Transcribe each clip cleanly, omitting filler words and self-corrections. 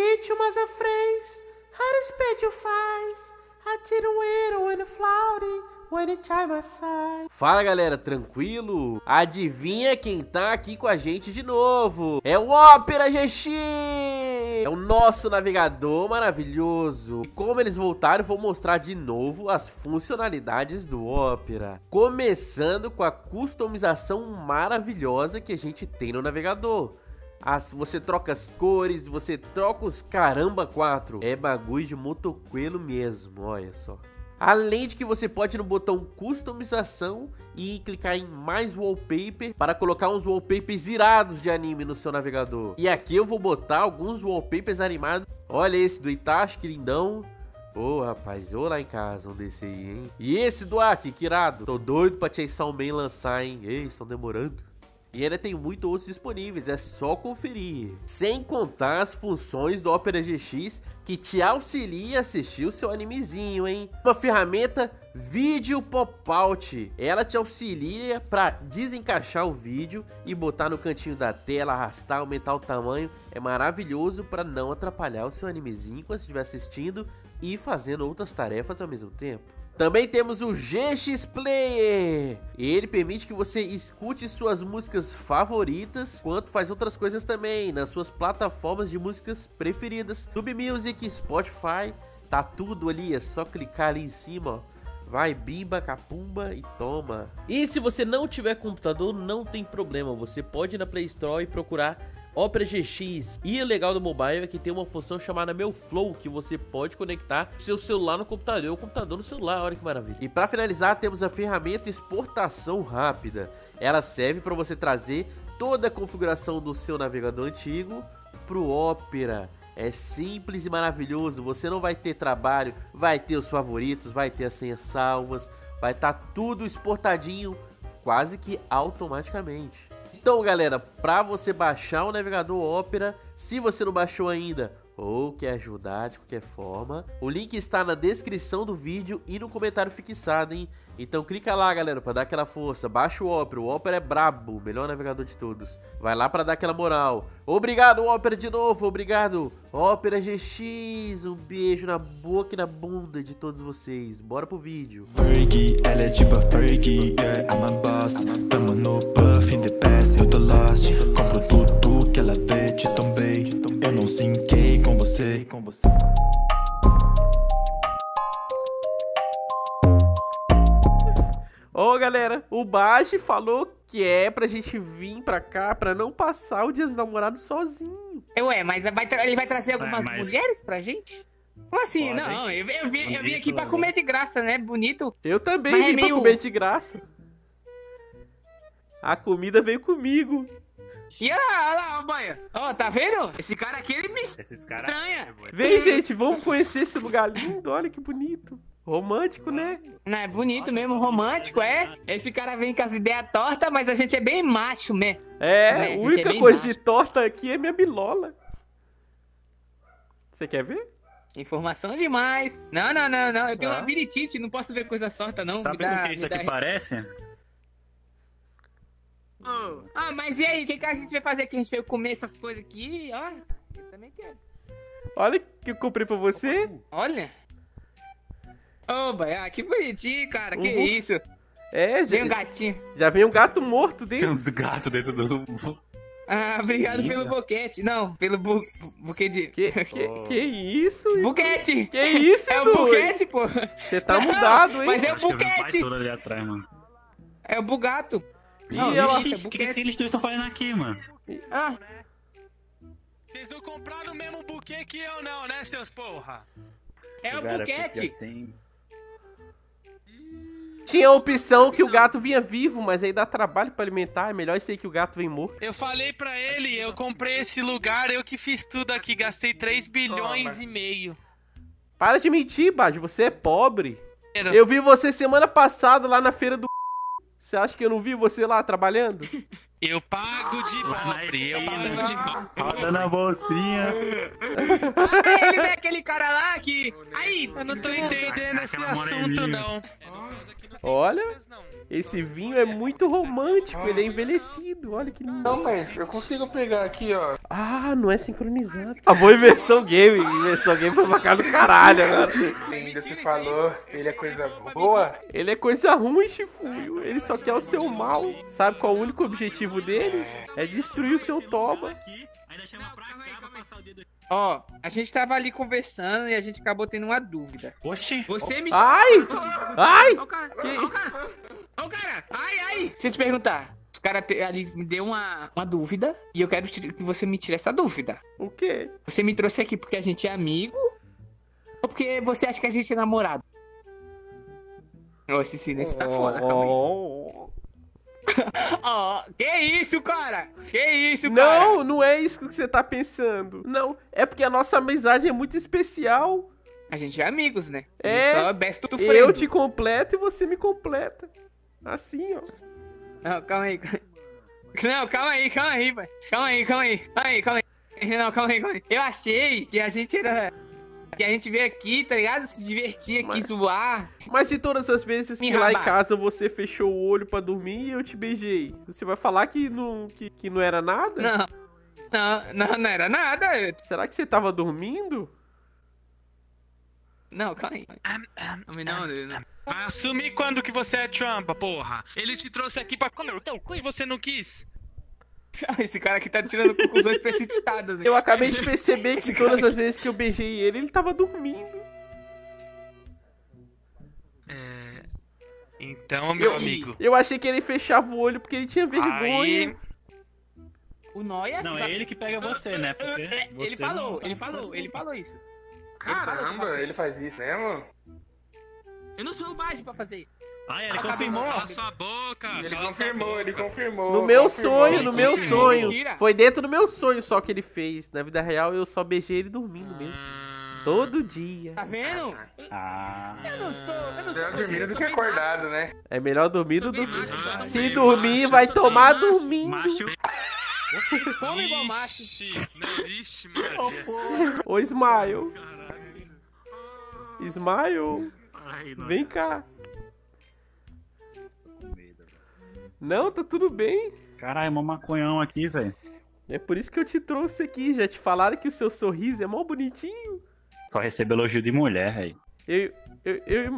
Each was a phrase, how to spread your face. I didn't wear it when floating. Fala galera, tranquilo? Adivinha quem tá aqui com a gente de novo? É o Opera GX! É o nosso navegador maravilhoso. E como eles voltaram, vou mostrar de novo as funcionalidades do Opera. Começando com a customização maravilhosa que a gente tem no navegador. Você troca as cores, você troca os caramba 4. É bagulho de motoqueiro mesmo, olha só. Além de que você pode ir no botão customização e clicar em mais wallpaper para colocar uns wallpapers irados de anime no seu navegador. E aqui eu vou botar alguns wallpapers animados. Olha esse do Itachi, que lindão. Ô, rapaz, ô lá em casa, um desse aí, hein? E esse do Aki, que irado. Tô doido pra Tchê-São-Main lançar, hein? Ei, estão demorando. E ainda tem muitos outros disponíveis, é só conferir. Sem contar as funções do Opera GX que te auxilia a assistir o seu animezinho, hein? Uma ferramenta vídeo pop-out. Ela te auxilia para desencaixar o vídeo e botar no cantinho da tela, arrastar, aumentar o tamanho. É maravilhoso para não atrapalhar o seu animezinho quando estiver assistindo e fazendo outras tarefas ao mesmo tempo. Também temos o GX Player. Ele permite que você escute suas músicas favoritas, quanto faz outras coisas também, nas suas plataformas de músicas preferidas. Tube Music, Spotify, tá tudo ali, é só clicar ali em cima, ó. Vai, bimba, capumba e toma. E se você não tiver computador, não tem problema, você pode ir na Play Store e procurar Opera GX. E o legal do mobile é que tem uma função chamada Meu Flow, que você pode conectar seu celular no computador ou computador no celular, olha que maravilha. E para finalizar, temos a ferramenta exportação rápida. Ela serve para você trazer toda a configuração do seu navegador antigo para o Opera. É simples e maravilhoso, você não vai ter trabalho, vai ter os favoritos, vai ter as senhas salvas, vai estar tudo exportadinho quase que automaticamente. Então galera, para você baixar o navegador Opera, se você não baixou ainda ou quer ajudar de qualquer forma, o link está na descrição do vídeo e no comentário fixado, hein? Então clica lá galera, para dar aquela força, baixa o Opera é brabo, o melhor navegador de todos. Vai lá para dar aquela moral. Obrigado Opera de novo, obrigado Opera GX, um beijo na boca e na bunda de todos vocês, bora pro vídeo. Ô galera, o Baji falou que é pra gente vir pra cá pra não passar o Dia dos Namorados sozinho. Ué, mas ele vai trazer algumas mulheres pra gente? Como assim? Pode. Não, eu vim aqui pra comer de graça, né? Bonito. Eu também vim pra comer de graça. A comida veio comigo. E olha lá, banha. Ó, tá vendo? Esse cara aqui, ele me estranha. Vem, gente, vamos conhecer esse lugar lindo. Olha que bonito. Romântico, né? Não, é bonito mesmo, romântico, é. Esse cara vem com as ideias tortas, mas a gente é bem macho, né? É, a única coisa de torta aqui é minha bilola. Você quer ver? Informação demais. Não, não, não, não. Eu tenho uma labirintite, não posso ver coisa sorta, não. Sabe o que isso aqui parece? Oh. Ah, mas e aí, o que a gente vai fazer aqui? A gente vai comer essas coisas aqui, ó. Eu também quero. Olha que eu comprei pra você. Olha. Ô, oh, que bonitinho, cara. Que isso? É, gente. Vem um gatinho. Já vem um gato morto dentro. Tem um gato dentro do... Ah, obrigado pelo boquete. Não, pelo buquete de... Que isso? Buquete! Que isso, Edu? É o buquete, pô. Você tá mudado, hein? Mas é o buquete. Ali atrás, mano. É o bugato. Não, ixi, o que eles dois estão fazendo aqui, mano? Ah. Vocês não compraram o mesmo buquê que eu não, né, seus porra? É o buquete! Tinha a opção que o gato vinha vivo, mas aí dá trabalho pra alimentar, é melhor isso aí que o gato vem morto. Eu falei pra ele, eu comprei esse lugar, eu que fiz tudo aqui, gastei 3,5 bilhões. Para de mentir, Baji, você é pobre. Eu vi você semana passada lá na feira do... Você acha que eu não vi você lá trabalhando? Eu pago de pobre, eu pago de pobre. Roda na bolsinha. Ah, ele é aquele cara lá que... Aí, eu não tô entendendo esse assunto, não. Olha, esse vinho é muito romântico, ele é envelhecido, olha que lindo. Não, mas eu consigo pegar aqui, ó. Ah, não é sincronizado. Ah, boa inversão game, inversão game foi pra casa do caralho agora. Ainda se falou, ele é coisa boa? Ele é coisa ruim, Chifuyu, ele só quer o seu mal. Sabe qual é o único objetivo dele? É destruir o seu toba. Ó, a gente tava ali conversando e a gente acabou tendo uma dúvida. Oxi! Você me... Ai! Ai! Olha o cara! Olha o cara! Olha o cara! Ai, ai! Deixa eu te perguntar. Os caras ali me deu uma dúvida e eu quero que você me tire essa dúvida. O quê? Você me trouxe aqui porque a gente é amigo ou porque você acha que a gente é namorado? Ó, esse silêncio tá foda, calma aí. Ó, oh, que isso, cara? Que isso, cara? Não, não é isso que você tá pensando. Não, é porque a nossa amizade é muito especial. A gente é amigos, né? É, só best do friend. Eu te completo e você me completa. Assim, ó. Não, calma aí. Não, calma aí, calma aí, pai. Calma aí, calma aí. Calma aí, calma aí. Não, calma aí, calma aí. Eu achei que a gente era... Que a gente veio aqui, tá ligado? Se divertir aqui, zoar. Mas de todas as vezes que lá em casa você fechou o olho pra dormir e eu te beijei, você vai falar que não era nada? Não, não era nada. Será que você tava dormindo? Não, calma aí. Assumi quando que você é Trumpa, porra. Ele te trouxe aqui pra comer o teu cu e você não quis. Esse cara aqui tá tirando conclusões precipitadas. Eu acabei de perceber que todas as vezes que eu beijei ele, ele tava dormindo. É... Então, meu amigo... Eu achei que ele fechava o olho porque ele tinha vergonha. Aí... O Noia... Não, é ele que pega você, né? Porque você ele falou isso. Caramba, ele faz isso, né, mano? Eu não sou o Baji pra fazer isso. Ah, ele confirmou. Cala sua boca. Ele confirmou, ele confirmou. No meu sonho, no meu sonho. Foi dentro do meu sonho só que ele fez. Na vida real, eu só beijei ele dormindo mesmo. Todo dia. Tá vendo? Ah. Eu não sou. Melhor dormido do que acordado, né? É melhor dormir do que... Se dormir, vai tomar dormindo. Toma igual macho. Vixe, mano. Ô, Smile. Smile. Vem cá. Não, tá tudo bem. Caralho, é mó maconhão aqui, velho. É por isso que eu te trouxe aqui. Já te falaram que o seu sorriso é mó bonitinho. Só recebo elogio de mulher, velho.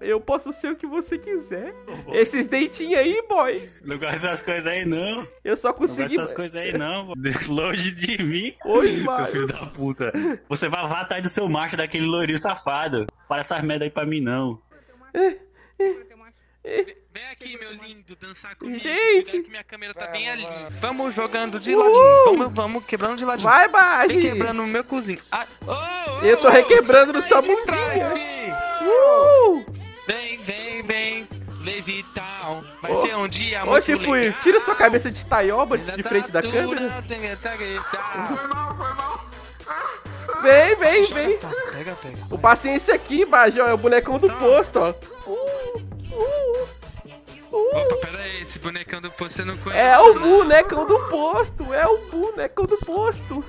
Eu posso ser o que você quiser. Oh, esses dentinhos aí, boy. Não gosto dessas coisas aí, não. Eu só consegui... Não gosto dessas coisas aí, não, boy. Longe de mim. Oi, mano. Seu filho da puta. Você vai atrás do seu macho, daquele lourinho safado. Para essas merda aí pra mim, não. Vem aqui, meu lindo, dançar comigo. Gente, que minha câmera tá bem ali. Vamos jogando de ladinho. Vamos quebrando de ladinho. Vai, Baji. Requebrando no meu cozinho. Ah, eu tô requebrando no sua bundinha. Vem. Lazy Town. Vai ser um dia muito legal. Ô, Chifuyu, tira sua cabeça de taioba de frente da câmera. Foi mal. Vem. Pega. O paciência aqui, Baji, ó. É o bonecão do posto, ó. Opa, pera aí, esse bonecão do posto você não conhece. É o bonecão do posto,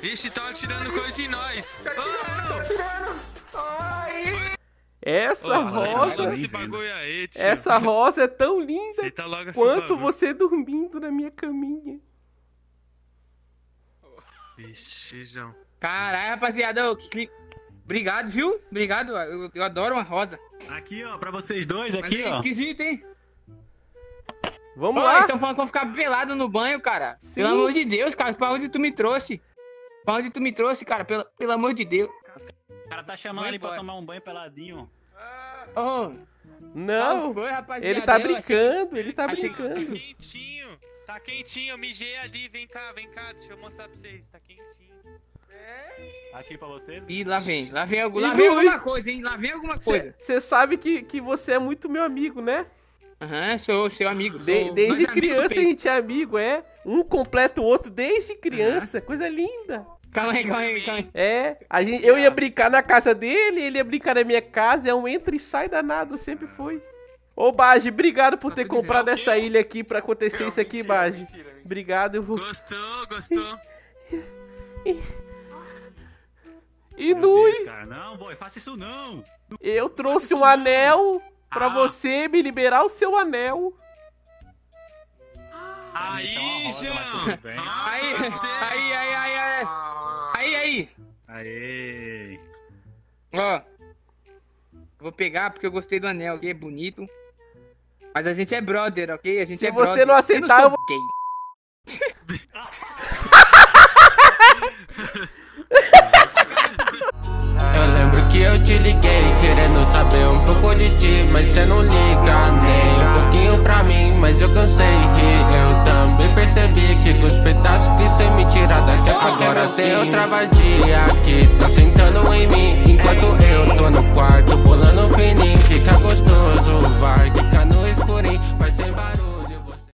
Vixe, tava atirando coisa de nós. Essa rosa, aí, essa rosa é tão linda quanto você dormindo na minha caminha. Vixe, João. Caralho, rapaziada, obrigado, viu? Obrigado, eu adoro uma rosa. Aqui, ó, pra vocês dois, aqui, ó. Esquisito, hein? Vamos lá! Estão falando que vão ficar pelado no banho, cara. Sim. Pelo amor de Deus, cara, pra onde tu me trouxe? Pra onde tu me trouxe, cara? Pelo amor de Deus. O cara tá chamando ele pra tomar um banho peladinho. Não! Foi, ele tá brincando, ele tá brincando. Tá quentinho, mijei ali, vem cá, deixa eu mostrar pra vocês, tá quentinho. Aqui pra vocês. Ih, lá vem alguma coisa, hein? Você sabe que você é muito meu amigo, né? Aham, sou seu amigo. Desde criança a gente é amigo, é. Um completa o outro desde criança. Coisa linda. Calma aí. É, eu ia brincar na casa dele, ele ia brincar na minha casa. É um entra e sai danado, sempre foi. Ô, Baji, obrigado por ter comprado essa ilha aqui pra acontecer isso aqui, Baji. Obrigado, eu vou... Gostou. Inui! Não, boy, faça isso não! Eu trouxe um anel Pra você me liberar o seu anel. Aí, Jean! Aí! Ó, vou pegar porque eu gostei do anel, ok? É bonito. Mas a gente é brother, ok? A gente Se é brother. Se você não aceitar, eu vou... Eu lembro que eu te liguei querendo saber um pouco de ti, mas cê não liga nem um pouquinho pra mim. Mas eu cansei que eu também percebi que com os pedaços que cê me tira daqui agora tem outra vadia que tá sentando em mim. Enquanto eu tô no quarto bolando fininho, fica gostoso, vai ficar no escurinho, mas sem barulho.